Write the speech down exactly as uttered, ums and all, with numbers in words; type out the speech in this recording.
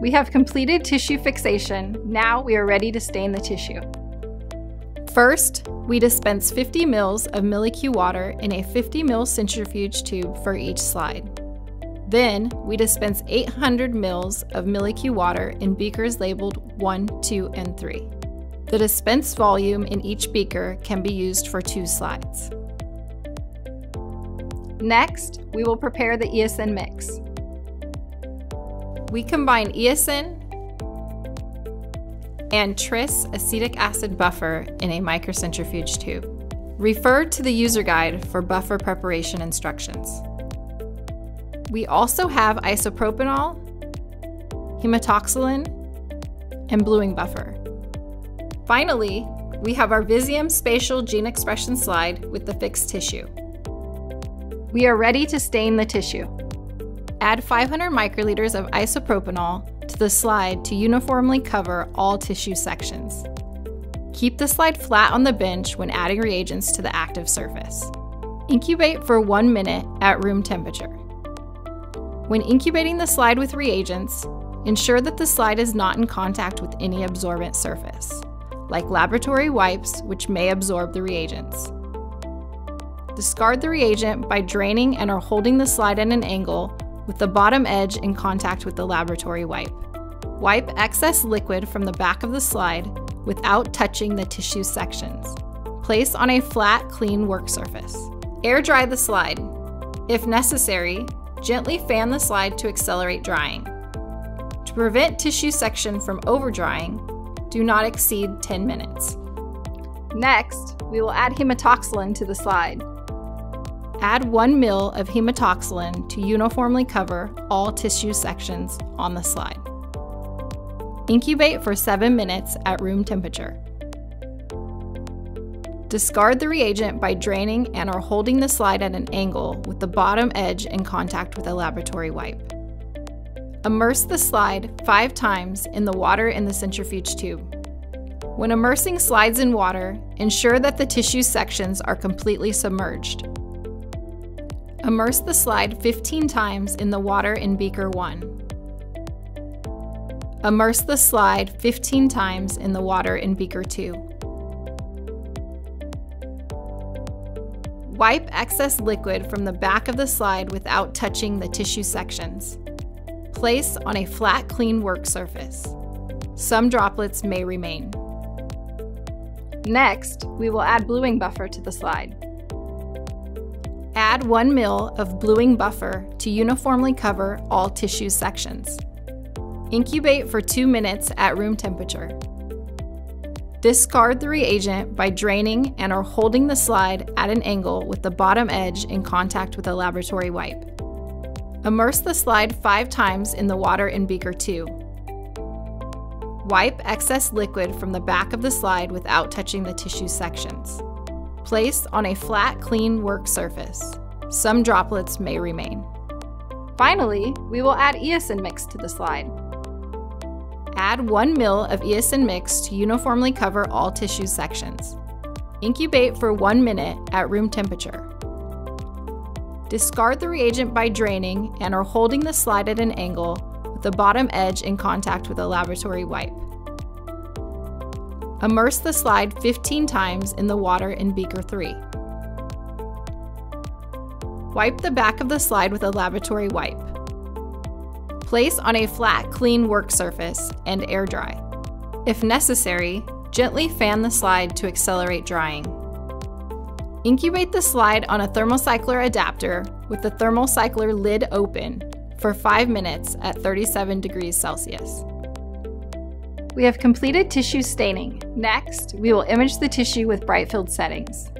We have completed tissue fixation. Now we are ready to stain the tissue. First, we dispense fifty milliliters of MilliQ water in a fifty milliliter centrifuge tube for each slide. Then, we dispense eight hundred milliliters of MilliQ water in beakers labeled one, two, and three. The dispensed volume in each beaker can be used for two slides. Next, we will prepare the E S N mix. We combine E S N and Tris acetic acid buffer in a microcentrifuge tube. Refer to the user guide for buffer preparation instructions. We also have isopropanol, hematoxylin, and bluing buffer. Finally, we have our Visium spatial gene expression slide with the fixed tissue. We are ready to stain the tissue. Add five hundred microliters of isopropanol to the slide to uniformly cover all tissue sections. Keep the slide flat on the bench when adding reagents to the active surface. Incubate for one minute at room temperature. When incubating the slide with reagents, ensure that the slide is not in contact with any absorbent surface, like laboratory wipes, which may absorb the reagents. Discard the reagent by draining and or holding the slide at an angle with the bottom edge in contact with the laboratory wipe. Wipe excess liquid from the back of the slide without touching the tissue sections. Place on a flat, clean work surface. Air dry the slide. If necessary, gently fan the slide to accelerate drying. To prevent tissue section from overdrying, do not exceed ten minutes. Next, we will add hematoxylin to the slide. Add one milliliter of hematoxylin to uniformly cover all tissue sections on the slide. Incubate for seven minutes at room temperature. Discard the reagent by draining and or holding the slide at an angle with the bottom edge in contact with a laboratory wipe. Immerse the slide five times in the water in the centrifuge tube. When immersing slides in water, ensure that the tissue sections are completely submerged. Immerse the slide fifteen times in the water in beaker one. Immerse the slide fifteen times in the water in beaker two. Wipe excess liquid from the back of the slide without touching the tissue sections. Place on a flat, clean work surface. Some droplets may remain. Next, we will add bluing buffer to the slide. Add one milliliter of bluing buffer to uniformly cover all tissue sections. Incubate for two minutes at room temperature. Discard the reagent by draining and or holding the slide at an angle with the bottom edge in contact with a laboratory wipe. Immerse the slide five times in the water in beaker two. Wipe excess liquid from the back of the slide without touching the tissue sections. Place on a flat, clean work surface. Some droplets may remain. Finally, we will add eosin mix to the slide. Add one milliliter of eosin mix to uniformly cover all tissue sections. Incubate for one minute at room temperature. Discard the reagent by draining and or holding the slide at an angle with the bottom edge in contact with a laboratory wipe. Immerse the slide fifteen times in the water in beaker three. Wipe the back of the slide with a laboratory wipe. Place on a flat, clean work surface and air dry. If necessary, gently fan the slide to accelerate drying. Incubate the slide on a thermocycler adapter with the thermocycler lid open for five minutes at thirty-seven degrees Celsius. We have completed tissue staining. Next, we will image the tissue with bright field settings.